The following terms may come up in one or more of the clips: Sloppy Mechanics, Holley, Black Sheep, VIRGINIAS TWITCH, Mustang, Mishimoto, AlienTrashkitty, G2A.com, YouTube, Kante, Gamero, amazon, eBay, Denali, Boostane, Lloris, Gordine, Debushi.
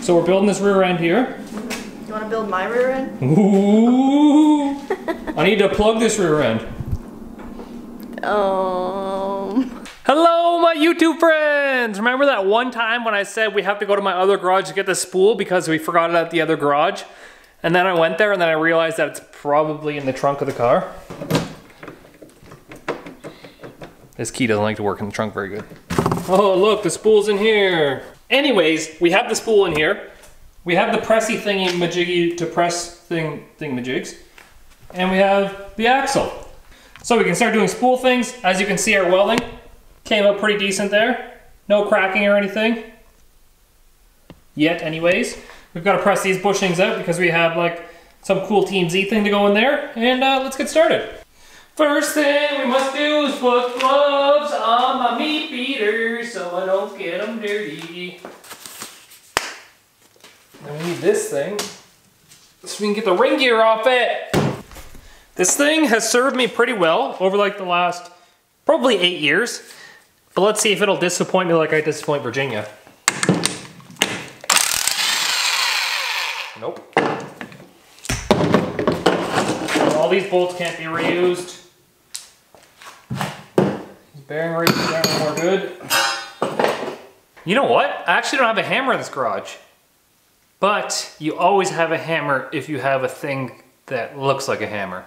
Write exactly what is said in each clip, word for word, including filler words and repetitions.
So we're building this rear end here. You want to build my rear end? Ooh! I need to plug this rear end. Um. Hello, my YouTube friends! Remember that one time when I said we have to go to my other garage to get the spool because we forgot it at the other garage? And then I went there and then I realized that it's probably in the trunk of the car. This key doesn't like to work in the trunk very good. Oh, look, the spool's in here. Anyways, we have the spool in here. We have the pressy thingy majiggy to press thing thingamajigs. And we have the axle. So we can start doing spool things. As you can see, our welding came out pretty decent there. No cracking or anything. Yet, anyways. We've got to press these bushings out because we have like some cool Team Z thing to go in there. And uh, let's get started. First thing we must do is put gloves on my meat beater so I don't get them dirty. And we need this thing so we can get the ring gear off it. This thing has served me pretty well over like the last probably eight years. But let's see if it'll disappoint me like I disappoint Virginia. Nope. All these bolts can't be reused. These bearing rings are more good. You know what? I actually don't have a hammer in this garage. But you always have a hammer if you have a thing that looks like a hammer.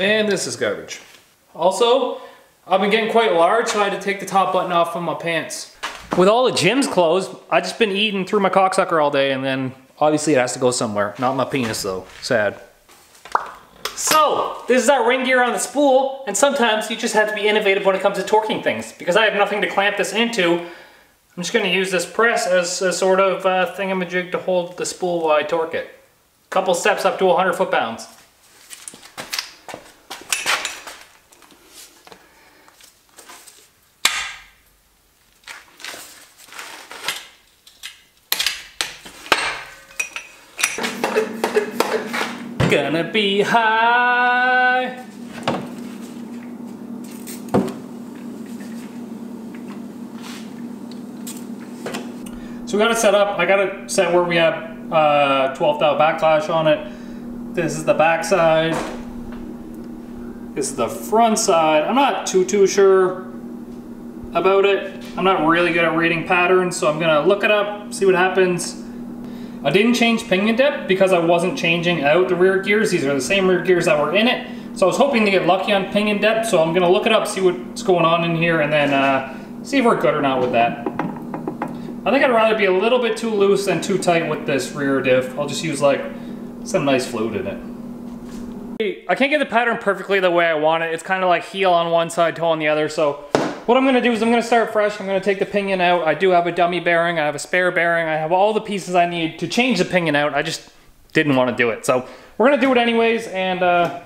And this is garbage. Also, I've been getting quite large, so I had to take the top button off of my pants. With all the gyms closed, I've just been eating through my cocksucker all day, and then obviously it has to go somewhere. Not my penis though, sad. So, this is our ring gear on the spool, and sometimes you just have to be innovative when it comes to torquing things. Because I have nothing to clamp this into, I'm just gonna use this press as a sort of uh, thingamajig to hold the spool while I torque it. Couple steps up to one hundred foot pounds. Gonna be high. So we got it set up. I got it set where we have uh, twelve thou backlash on it. This is the back side. This is the front side. I'm not too too sure about it. I'm not really good at reading patterns, so I'm gonna look it up, see what happens. I didn't change pinion depth because I wasn't changing out the rear gears. These are the same rear gears that were in it. So I was hoping to get lucky on pinion depth. So I'm gonna look it up, see what's going on in here, and then uh, see if we're good or not with that. I think I'd rather be a little bit too loose than too tight with this rear diff. I'll just use like some nice fluid in it. I can't get the pattern perfectly the way I want it. It's kind of like heel on one side, toe on the other. So what I'm gonna do is I'm gonna start fresh. I'm gonna take the pinion out. I do have a dummy bearing, I have a spare bearing, I have all the pieces I need to change the pinion out. I just didn't wanna do it. So we're gonna do it anyways and uh,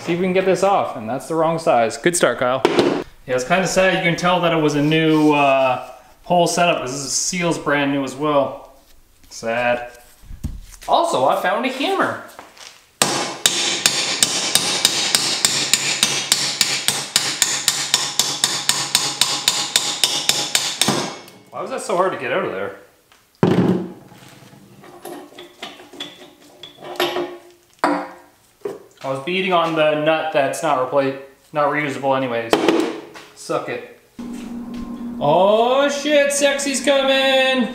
see if we can get this off. And that's the wrong size. Good start, Kyle. Yeah, it's kinda sad. You can tell that it was a new uh, whole setup. This is Seal's brand new as well. Sad. Also, I found a hammer. Why was that so hard to get out of there? I was beating on the nut that's not replace, not reusable anyways. Suck it. Oh shit, sexy's coming!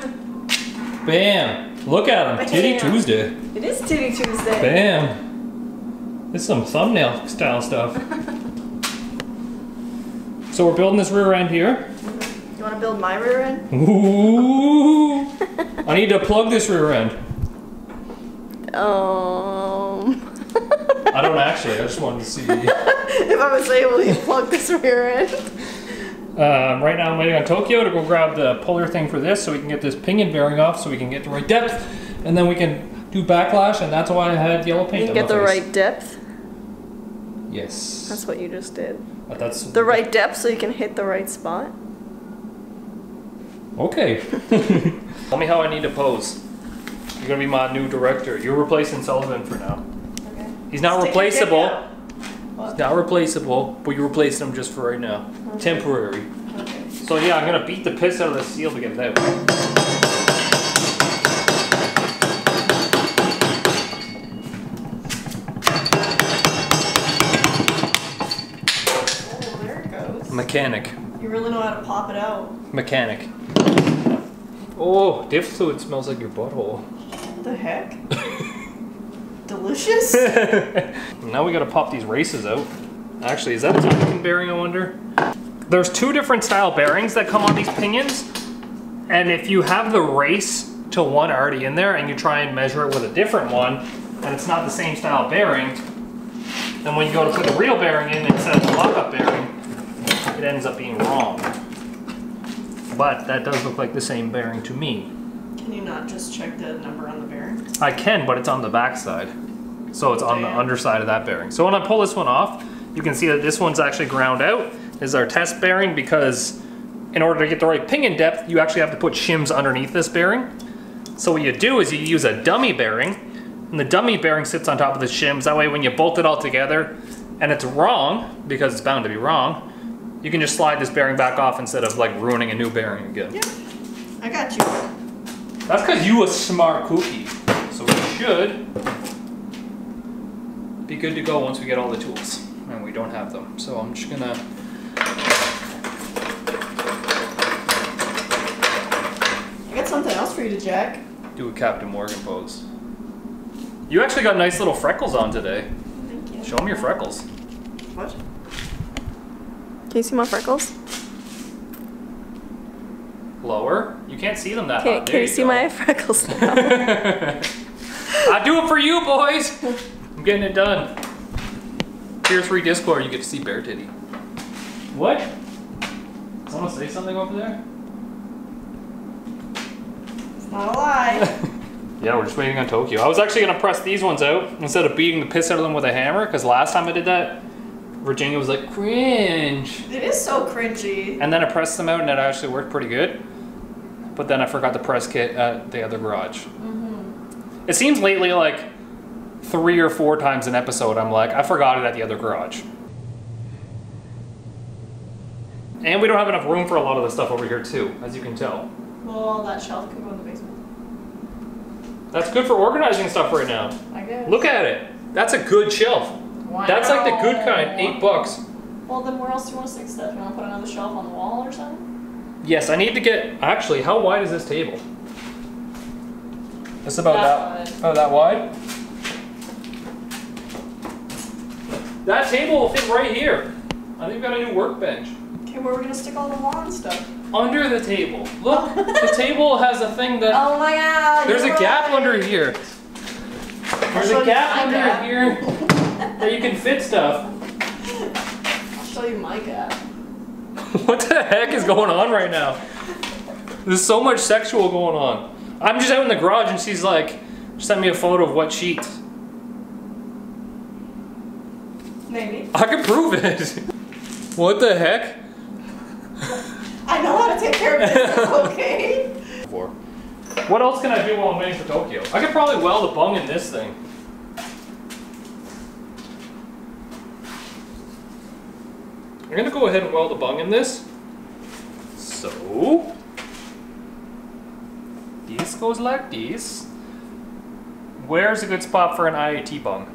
Bam! Look at him, Titty Tuesday. It is Titty Tuesday. Bam! This is some thumbnail style stuff. So we're building this rear end here. You want to build my rear end? Ooh! I need to plug this rear end. Um. I don't actually. I just wanted to see if I was able to plug this rear end. Um, right now, I'm waiting on Tokyo to go grab the puller thing for this, so we can get this pinion bearing off, so we can get the right depth, and then we can do backlash, and that's why I had yellow paint. You can get the right depth. Yes. That's what you just did. But that's the right depth, so you can hit the right spot. Okay. Tell me how I need to pose. You're gonna be my new director. You're replacing Sullivan for now. Okay. He's not Stick replaceable. He's not replaceable, but you're replacing him just for right now. Okay. Temporary. Okay. So yeah, I'm gonna beat the piss out of the seal to get that way. Mechanic. You really know how to pop it out. Mechanic. Oh, diff fluid smells like your butthole. What the heck? Delicious? Now we gotta pop these races out. Actually, is that a Tonkin bearing, I wonder? There's two different style bearings that come on these pinions. And if you have the race to one already in there and you try and measure it with a different one, and it's not the same style bearing, then when you go to put the real bearing in instead of the lockup bearing, it ends up being wrong. But that does look like the same bearing to me. Can you not just check the number on the bearing? I can, but it's on the back side. So it's on Damn. the underside of that bearing. So when I pull this one off, you can see that this one's actually ground out. This is our test bearing because in order to get the right pinion depth, you actually have to put shims underneath this bearing. So what you do is you use a dummy bearing, and the dummy bearing sits on top of the shims. That way when you bolt it all together and it's wrong, because it's bound to be wrong, you can just slide this bearing back off instead of like ruining a new bearing again. Yeah, I got you. That's because you a smart cookie. So we should be good to go once we get all the tools. And we don't have them. So I'm just gonna... I got something else for you to jack. Do a Captain Morgan pose. You actually got nice little freckles on today. Thank you. Show them your freckles. What? Can you see my freckles? Lower. You can't see them that high. Can, can you see my freckles now? I do it for you, boys. I'm getting it done. Tier three Discord, you get to see Bear Titty. What? Someone say something over there? It's not a lie. Yeah, we're just waiting on Tokyo. I was actually going to press these ones out instead of beating the piss out of them with a hammer, because last time I did that, Virginia was like, cringe. It is so cringy. And then I pressed them out and it actually worked pretty good. But then I forgot the press kit at the other garage. Mm-hmm. It seems lately like three or four times an episode I'm like, I forgot it at the other garage. And we don't have enough room for a lot of the stuff over here too, as you can tell. Well, that shelf could go in the basement. That's good for organizing stuff right now. I guess. Look at it. That's a good shelf. Wow. That's like the good kind, eight bucks. Well, then where else do you want to stick stuff? You want to put it on the shelf on the wall or something? Yes, I need to get, actually, how wide is this table? It's about that, that oh, that wide? That table will fit right here. I think we've got a new workbench. Okay, where are we going to stick all the lawn stuff? Under the table. Look, the table has a thing that, oh my God, there's a right. gap under here. There's a gap under that. here. Where you can fit stuff. I'll show you my gap. What the heck is going on right now? There's so much sexual going on. I'm just out in the garage and she's like, she sent me a photo of what sheets. Maybe. I can prove it. What the heck? I know how to take care of this, okay? What else can I do while I'm waiting for Tokyo? I could probably weld a bung in this thing. I'm gonna go ahead and weld a bung in this. So, this goes like this. Where's a good spot for an I A T bung?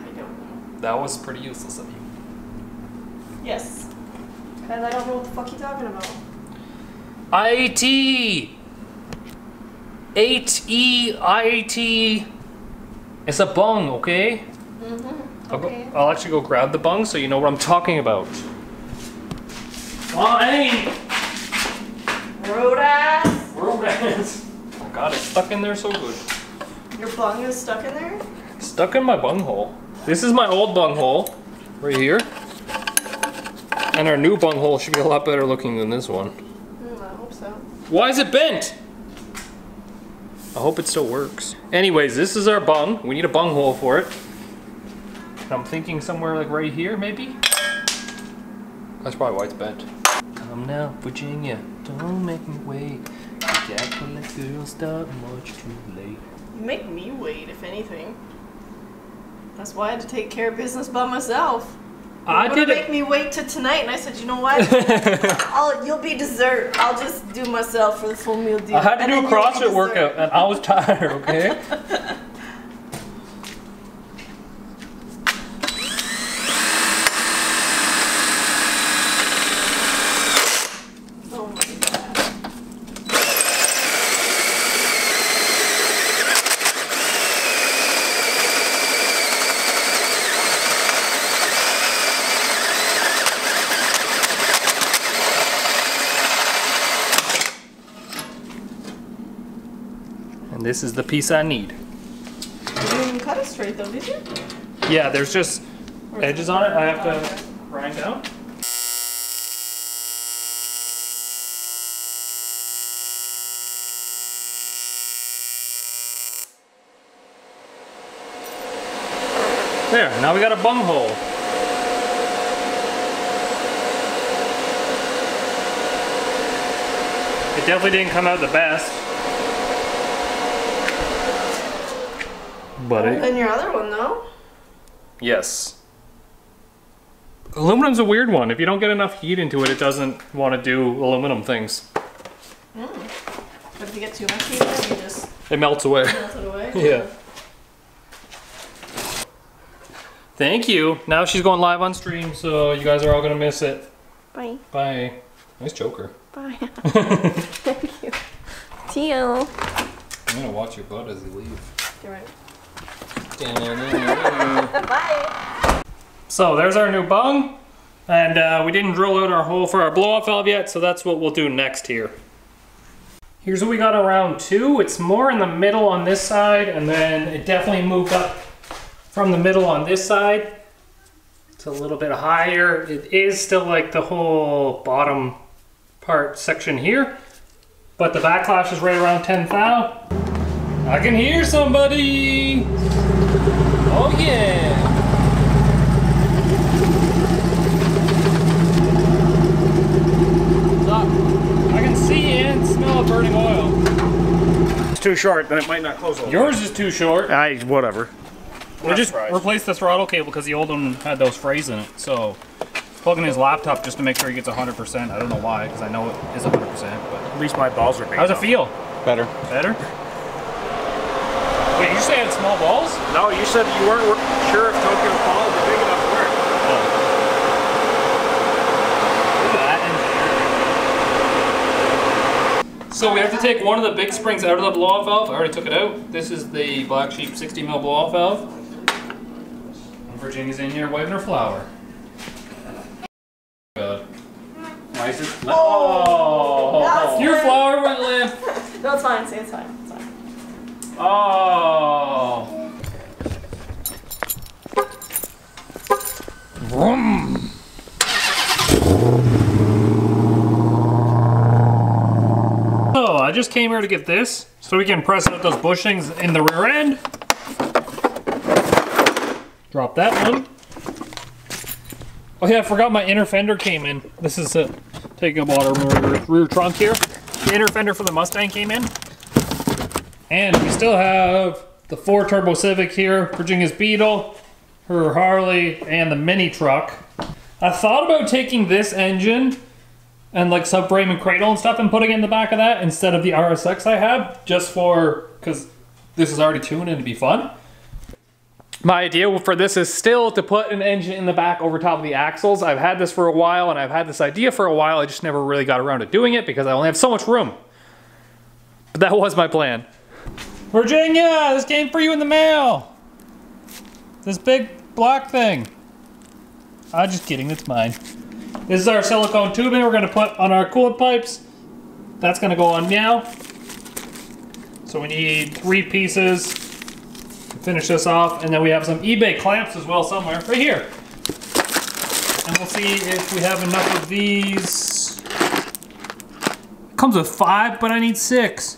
I don't know. That was pretty useless of you. Yes. Because I don't know what the fuck you're talking about. I A T! H E I A T! It's a bung, okay? Mm-hmm. I'll, go, okay. I'll actually go grab the bung so you know what I'm talking about. Fine! Road ass! Road ass! I got it stuck in there so good. Your bung is stuck in there? Stuck in my bunghole. This is my old bunghole, right here. And our new bunghole should be a lot better looking than this one. Mm, I hope so. Why is it bent? I hope it still works. Anyways, this is our bung. We need a bunghole for it. I'm thinking somewhere like right here, maybe? That's probably why it's bent. Come now, Virginia, don't make me wait. You Jack when the girls start much too late. You make me wait, if anything. That's why I had to take care of business by myself. I did make me wait till tonight, and I said, you know what? I'll, you'll be dessert. I'll just do myself for the full meal deal. I had to do a CrossFit workout, and I was tired, okay? This is the piece I need. You didn't even cut it straight though, did you? Yeah, there's just edges on it I have to grind out. There, now we got a bunghole. It definitely didn't come out the best. But it, than your other one though. Yes. Aluminum's a weird one. If you don't get enough heat into it, it doesn't want to do aluminum things. Mm. But if you get too much heat, then you just... It melts away. It melts it away. Yeah. Thank you. Now she's going live on stream, so you guys are all going to miss it. Bye. Bye. Nice choker. Bye. Thank you. Teal. I'm going to watch your butt as you leave. You're right. Bye. So there's our new bung, and uh, we didn't drill out our hole for our blow-off valve yet, so that's what we'll do next here. Here's what we got around two. It's more in the middle on this side, and then it definitely moved up from the middle on this side. It's a little bit higher. It is still like the whole bottom part section here, but the backlash is right around ten thou. I can hear somebody! Oh yeah! I can see and smell of burning oil. It's too short, then it might not close over. Yours is too short. I, whatever. We just replaced the throttle cable because the old one had those frays in it, so he's plugging his laptop just to make sure he gets one hundred percent. I don't know why, because I know it is one hundred percent, but... At least my balls are big. How's it feel? Better. Better? Wait, you said small balls? No, you said you weren't sure if Tokyo Fall was big enough to work. Oh. Look at that engineering. So we have to take one of the big springs out of the blow-off valve. I already took it out. This is the Black Sheep sixty mil blow-off valve. And Virginia's in here waving her flower. God. Why is it? Oh! Your flower went limp! No, it's fine. See, it's fine. It's fine. Oh! Vroom. So I just came here to get this, so we can press out those bushings in the rear end. Drop that one. Oh yeah, I forgot my inner fender came in. This is a taking up all our rear trunk here. The inner fender for the Mustang came in. And we still have the four Turbo Civic here, Virginia's Beetle, her Harley, and the mini truck. I thought about taking this engine and like subframe and cradle and stuff and putting it in the back of that instead of the R S X I have, just for, because this is already tuned and it'd be fun. My idea for this is still to put an engine in the back over top of the axles. I've had this for a while and I've had this idea for a while. I just never really got around to doing it because I only have so much room. But that was my plan. Virginia, this came for you in the mail. This big block thing. I'm just kidding, it's mine. This is our silicone tubing we're gonna put on our coolant pipes. That's gonna go on now. So we need three pieces to finish this off, and then we have some eBay clamps as well somewhere, right here. And we'll see if we have enough of these. It comes with five, but I need six.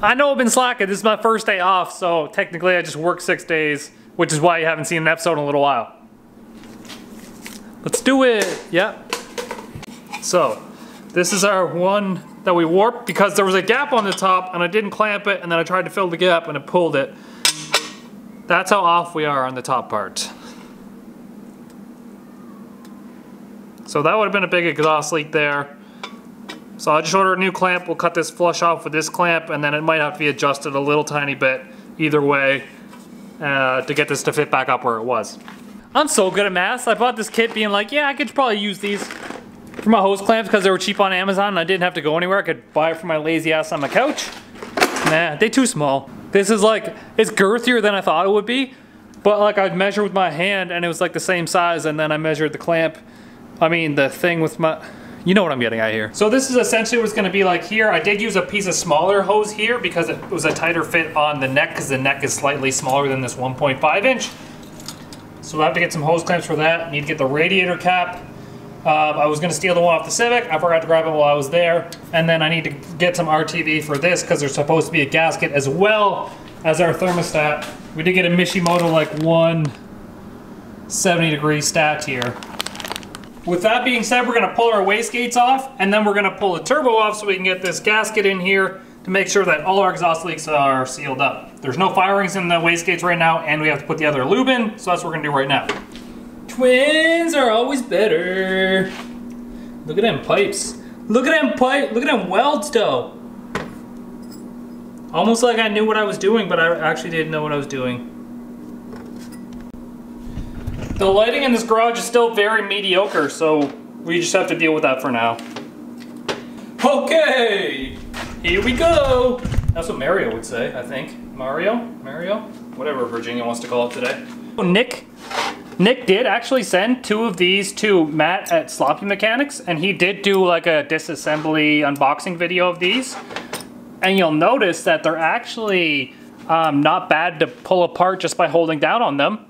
I know I've been slacking. This is my first day off, so technically I just work six days, which is why you haven't seen an episode in a little while. Let's do it. Yep. So This is our one that we warped because there was a gap on the top and I didn't clamp it, and then I tried to fill the gap and it pulled it. That's how off we are on the top part. So that would have been a big exhaust leak there. So I just ordered a new clamp. We'll cut this flush off with this clamp, and then it might have to be adjusted a little tiny bit either way uh, to get this to fit back up where it was. I'm so good at math. I bought this kit being like, yeah, I could probably use these for my hose clamps because they were cheap on Amazon and I didn't have to go anywhere. I could buy it for my lazy ass on my couch. Nah, they're too small. This is like, it's girthier than I thought it would be, but like I'd measure with my hand and it was like the same size, and then I measured the clamp, I mean the thing with my, you know what I'm getting at here. So this is essentially what it's gonna be like here. I did use a piece of smaller hose here because it was a tighter fit on the neck because the neck is slightly smaller than this one point five inch. So we'll have to get some hose clamps for that. Need to get the radiator cap. Uh, I was gonna steal the one off the Civic. I forgot to grab it while I was there. And then I need to get some R T V for this because there's supposed to be a gasket as well as our thermostat. We did get a Mishimoto like one seventy degree stat here. With that being said, we're gonna pull our wastegates off and then we're gonna pull the turbo off so we can get this gasket in here to make sure that all our exhaust leaks are sealed up. There's no firings in the wastegates right now and we have to put the other lube in, so that's what we're gonna do right now. Twins are always better. Look at them pipes. Look at them pipe. Look at them welds though. Almost like I knew what I was doing, but I actually didn't know what I was doing. The lighting in this garage is still very mediocre, so we just have to deal with that for now. Okay, here we go. That's what Mario would say, I think. Mario, Mario, whatever Virginia wants to call it today. Oh, Nick. Nick did actually send two of these to Matt at Sloppy Mechanics, and he did do like a disassembly unboxing video of these. And you'll notice that they're actually um, not bad to pull apart just by holding down on them.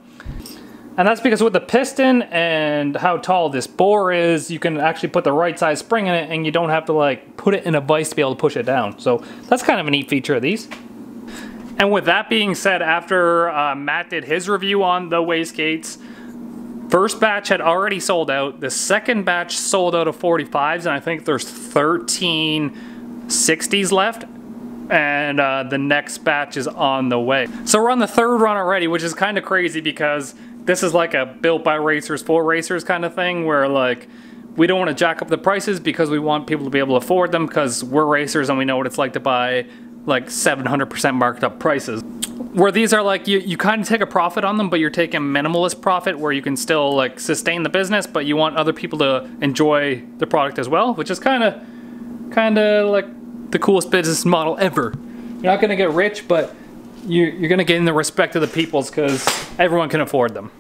And that's because with the piston and how tall this bore is, you can actually put the right size spring in it and you don't have to like put it in a vise to be able to push it down. So that's kind of a neat feature of these. And with that being said, after uh, Matt did his review on the wastegates, first batch had already sold out. The second batch sold out of forty-fives, and I think there's thirteen sixties left, and uh, the next batch is on the way. So we're on the third run already, which is kind of crazy because this is like a built by racers for racers kind of thing where like we don't want to jack up the prices because we want people to be able to afford them because we're racers and we know what it's like to buy like seven hundred percent marked up prices. Where these are like, you, you kind of take a profit on them, but you're taking minimalist profit where you can still like sustain the business, but you want other people to enjoy the product as well, which is kind of, kind of like the coolest business model ever. You're not gonna get rich, but you, you're gonna gain the respect of the peoples because everyone can afford them.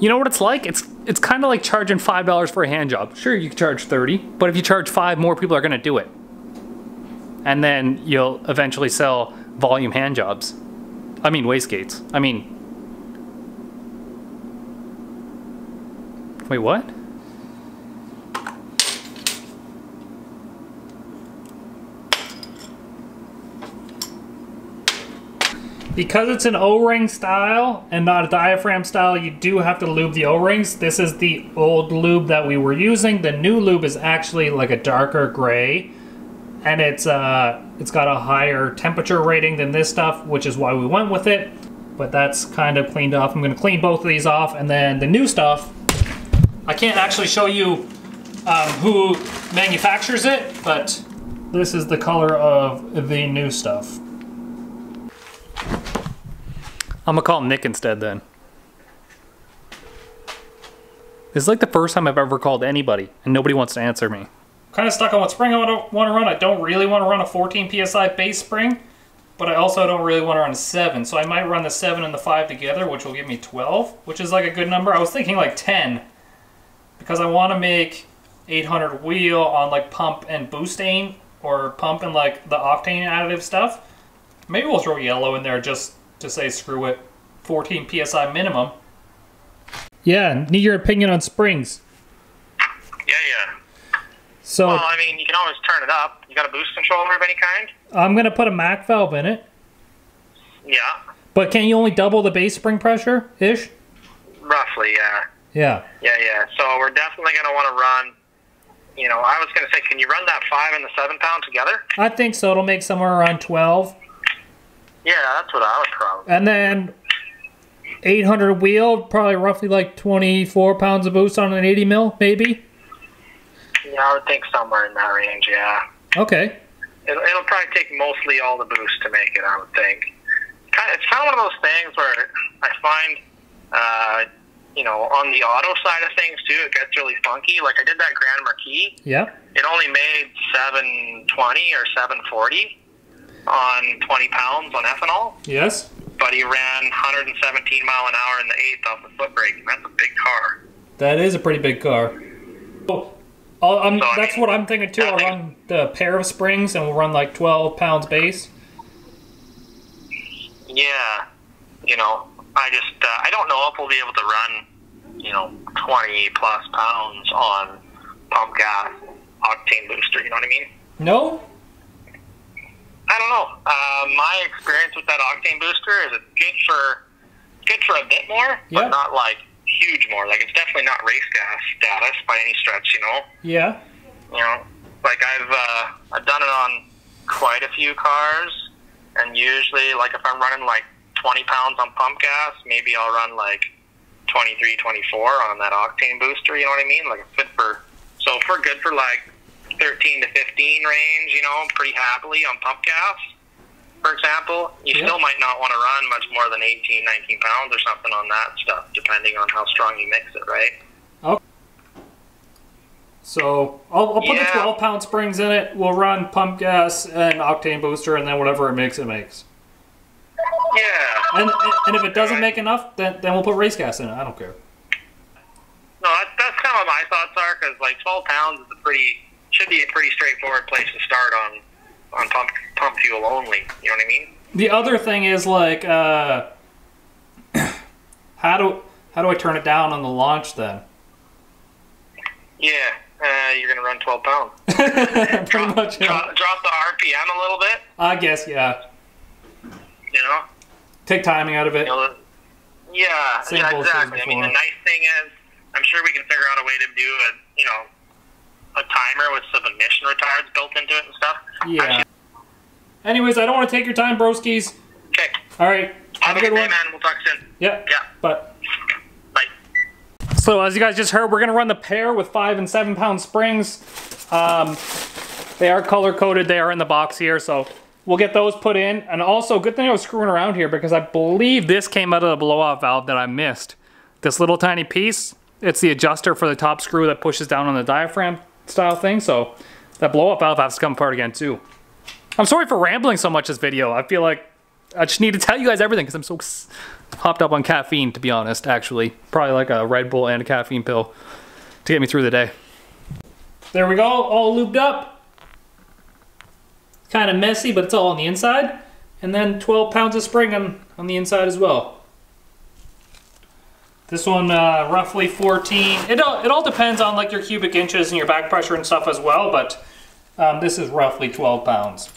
You know what it's like? It's it's kind of like charging five dollars for a hand job. Sure, you can charge thirty, but if you charge five, more people are gonna do it. And then you'll eventually sell volume hand jobs. I mean wastegates. I mean... Wait, what? Because it's an O-ring style and not a diaphragm style, you do have to lube the O-rings. This is the old lube that we were using. The new lube is actually like a darker gray. And it's uh, it's got a higher temperature rating than this stuff, which is why we went with it. But that's kind of cleaned off. I'm gonna clean both of these off, and then the new stuff, I can't actually show you um, who manufactures it, but this is the color of the new stuff. I'm gonna call Nick instead then. This is like the first time I've ever called anybody, and nobody wants to answer me. Kind of stuck on what spring I want to run. I don't really want to run a fourteen P S I base spring, but I also don't really want to run a seven. So I might run the seven and the five together, which will give me twelve, which is like a good number. I was thinking like ten, because I want to make eight hundred wheel on like pump and boostane, or pump and like the octane additive stuff. Maybe we'll throw yellow in there just to say screw it, fourteen P S I minimum. Yeah, need your opinion on springs. Yeah, yeah. So, well, I mean, you can always turn it up. You got a boost controller of any kind? I'm going to put a Mac valve in it. Yeah. But can you only double the base spring pressure-ish? Roughly, yeah. Yeah. Yeah, yeah. So we're definitely going to want to run you know, I was going to say, can you run that five and the seven pound together? I think so. It'll make somewhere around twelve. Yeah, that's what I would probably. And then eight hundred wheel, probably roughly like twenty-four pounds of boost on an eighty mil, maybe. Yeah, I would think somewhere in that range. Yeah. Okay. It'll, it'll probably take mostly all the boost to make it, I would think. It's kind of one of those things where I find, uh, you know, on the auto side of things too, it gets really funky. Like I did that Grand Marquis. Yeah. It only made seven twenty or seven forty on twenty pounds on ethanol. Yes. But he ran one hundred seventeen mile an hour in the eighth off the foot brake. And that's a big car. That is a pretty big car. Oh. I'm, so, that's I mean, what I'm thinking too. I'll think run the pair of springs and we'll run like twelve pounds base. Yeah, you know, I just uh, I don't know if we'll be able to run, you know, twenty plus pounds on pump gas octane booster. You know what I mean? No. I don't know. Uh, my experience with that octane booster is it's good for good for a bit more, yeah. But not like huge more. Like it's definitely not race gas status by any stretch, you know. Yeah. You know, like I've uh, I've done it on quite a few cars, and usually, like if I'm running like twenty pounds on pump gas, maybe I'll run like twenty-three, twenty-four on that octane booster. You know what I mean? Like it's good for so if we're good for like thirteen to fifteen range, you know, pretty happily on pump gas. For example, you yeah. still might not want to run much more than eighteen, nineteen pounds or something on that stuff, depending on how strong you mix it, right? Okay. So I'll, I'll put yeah. the twelve-pound springs in it. We'll run pump gas and octane booster, and then whatever it makes, it makes. Yeah. And and if it doesn't right. make enough, then then we'll put race gas in it. I don't care. No, that's, that's kind of what my thoughts are, because like twelve pounds is a pretty should be a pretty straightforward place to start on. On pump, pump fuel only, you know what I mean? The other thing is like, uh, how do how do I turn it down on the launch then? Yeah, uh, you're gonna run twelve pound. Pretty drop, much. Yeah. Drop, drop the R P M a little bit. I guess, yeah. You know. Take timing out of it. You know, yeah, yeah, exactly. I mean, the nice thing is, I'm sure we can figure out a way to do it. You know. A timer with some emission retards built into it and stuff. Yeah. Actually, anyways, I don't want to take your time, broskies. Okay. All right. Have, Have a good, good day, one. man. We'll talk soon. Yeah. Yeah. Bye. Bye. So as you guys just heard, we're gonna run the pair with five and seven pound springs. Um, they are color coded. They are in the box here, so we'll get those put in. And also, good thing I was screwing around here because I believe this came out of the blow-off valve that I missed. This little tiny piece. It's the adjuster for the top screw that pushes down on the diaphragm style thing, so that blow up valve has to come apart again too. I'm sorry for rambling so much this video. I feel like I just need to tell you guys everything because I'm so hopped up on caffeine, to be honest. Actually, probably like a Red Bull and a caffeine pill to get me through the day. There we go, all lubed up. It's kind of messy, but it's all on the inside. And then twelve pounds of spring on, on the inside as well. This one, uh, roughly fourteen. It all, it all depends on like your cubic inches and your back pressure and stuff as well, but um, this is roughly twelve pounds.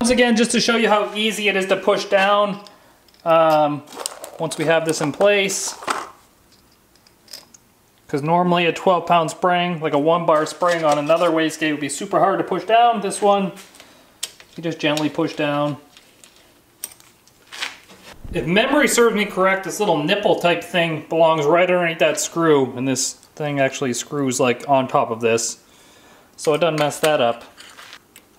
Once again, just to show you how easy it is to push down um, once we have this in place. Because normally a twelve pound spring, like a one bar spring on another wastegate would be super hard to push down. This one, you just gently push down. If memory serves me correct, this little nipple type thing belongs right underneath that screw, and this thing actually screws like on top of this, so it doesn't mess that up.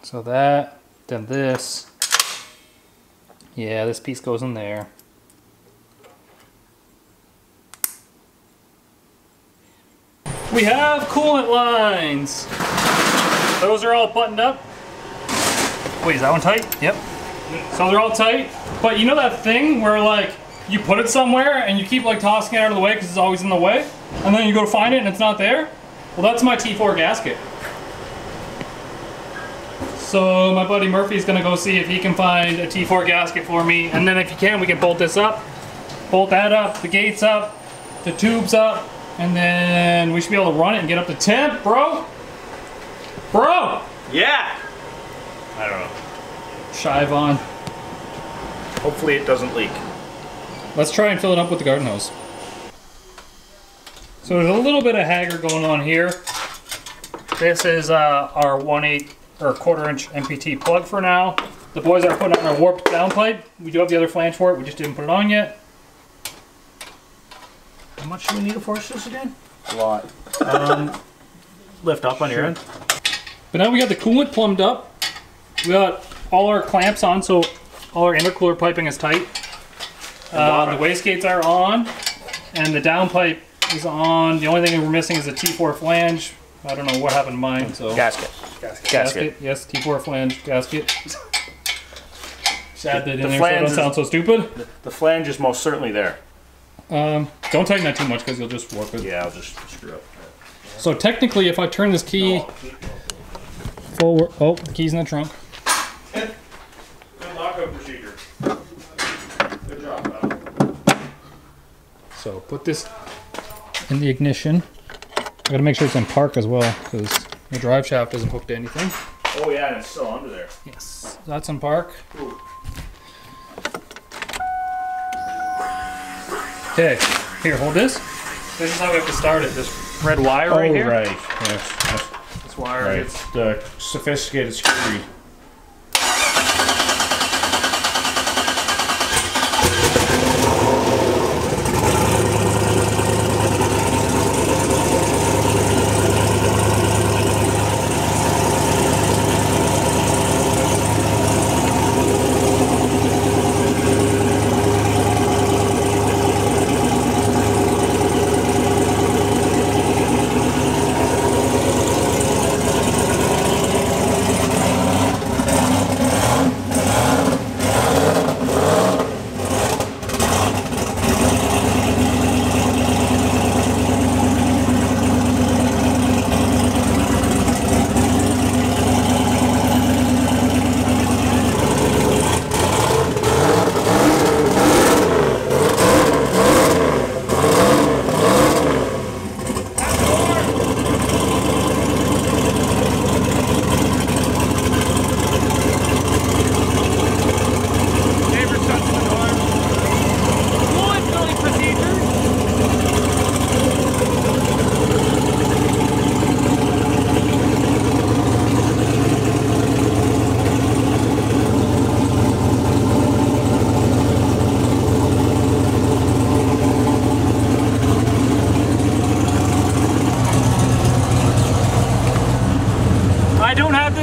So that, then this. Yeah, this piece goes in there. We have coolant lines. Those are all buttoned up. Wait, is that one tight? Yep. So they're all tight, but you know that thing where like you put it somewhere and you keep like tossing it out of the way because it's always in the way, and then you go to find it and it's not there? Well, that's my T four gasket. So my buddy Murphy's gonna go see if he can find a T four gasket for me, and then if he can, we can bolt this up, bolt that up, the gates up, the tubes up, and then we should be able to run it and get up to temp, bro. Bro. Yeah. I don't know. Shive on. Hopefully it doesn't leak. Let's try and fill it up with the garden hose. So there's a little bit of hagger going on here. This is uh, our one eighth or quarter inch M P T plug for now. The boys are putting on our warped downplate. We do have the other flange for it, we just didn't put it on yet. How much do we need to force this again? A lot. Um, lift up on sure. your end. But now we got the coolant plumbed up. We got all our clamps on, so all our intercooler piping is tight. Uh, the wastegates are on, and the downpipe is on. The only thing we're missing is a T four flange. I don't know what happened to mine, so. Gasket. Gasket. Gasket. Yes, T four flange, gasket. Sad that in there so it don't sound so stupid. The, the flange is most certainly there. Um, don't tighten that too much because you'll just warp it. Yeah, I'll just screw up. So technically, if I turn this key no. forward, oh, the key's in the trunk. Good lockup procedure. Good job, pal. So put this in the ignition. I gotta make sure it's in park as well, because the drive shaft isn't hooked to anything. Oh yeah, and it's still under there. Yes, that's in park. Ooh. Okay, here, hold this. This is how we have to start it, this red wire oh, right here. Oh, right, yes, yes. This wire right. It's the sophisticated screw.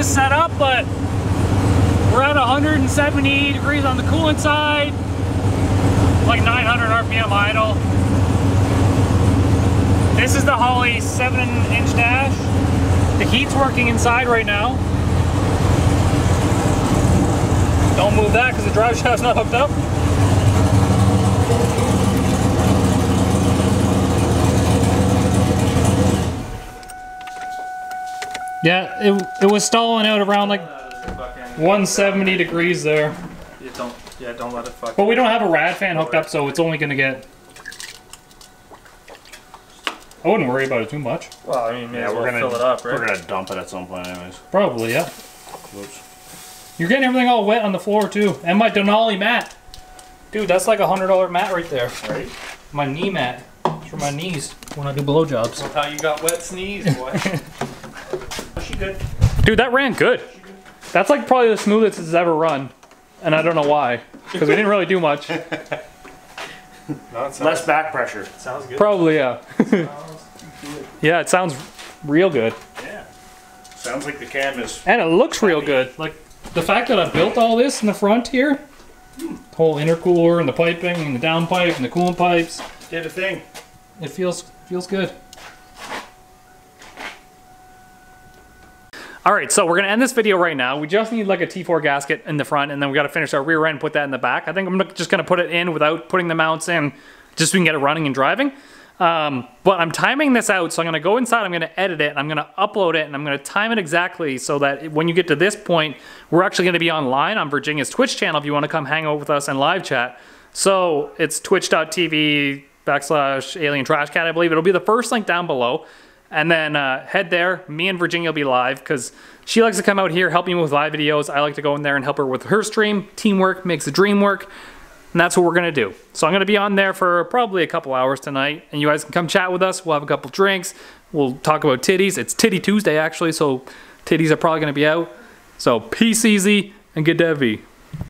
Set up, but we're at one hundred seventy degrees on the coolant side, like nine hundred R P M idle. This is the Holley seven inch dash. The heat's working inside right now. Don't move that because the drive shaft's not hooked up. Yeah, it, it was stalling out around like one seventy degrees there. You don't, yeah, don't let it fuck. But we don't have a rad fan hooked up, so it's only gonna get. I wouldn't worry about it too much. Well, I mean, yeah, we're gonna fill it up, right? We're gonna dump it at some point, anyways. Probably, yeah. Whoops. You're getting everything all wet on the floor too, and my Denali mat, dude. That's like a hundred dollar mat right there. Right. My knee mat. It's for my knees when I do blowjobs. That's how you got wet sneeze, boy. Dude, that ran good. That's like probably the smoothest it's ever run. And I don't know why. Because we didn't really do much. No, sounds, less back pressure. Sounds good. Probably, yeah. Sounds good. Yeah, it sounds real good. Yeah. Sounds like the canvas. And it looks heavy. Real good. Like the fact that I built all this in the front here. Hmm. The whole intercooler and the piping and the downpipe and the coolant pipes. Did a thing. It feels feels good. All right, so we're gonna end this video right now. We just need like a T four gasket in the front, and then we gotta finish our rear end and put that in the back. I think I'm just gonna put it in without putting the mounts in, just so we can get it running and driving. Um, but I'm timing this out, so I'm gonna go inside, I'm gonna edit it, and I'm gonna upload it, and I'm gonna time it exactly so that when you get to this point, we're actually gonna be online on Virginia's Twitch channel if you wanna come hang out with us and live chat. So it's twitch.tv backslash alien trash cat, I believe. It'll be the first link down below. And then uh, head there, me and Virginia will be live because she likes to come out here, help me with live videos. I like to go in there and help her with her stream. Teamwork makes the dream work. And that's what we're gonna do. So I'm gonna be on there for probably a couple hours tonight, and you guys can come chat with us. We'll have a couple drinks. We'll talk about titties. It's Titty Tuesday actually, so titties are probably gonna be out. So peace easy and good to have you.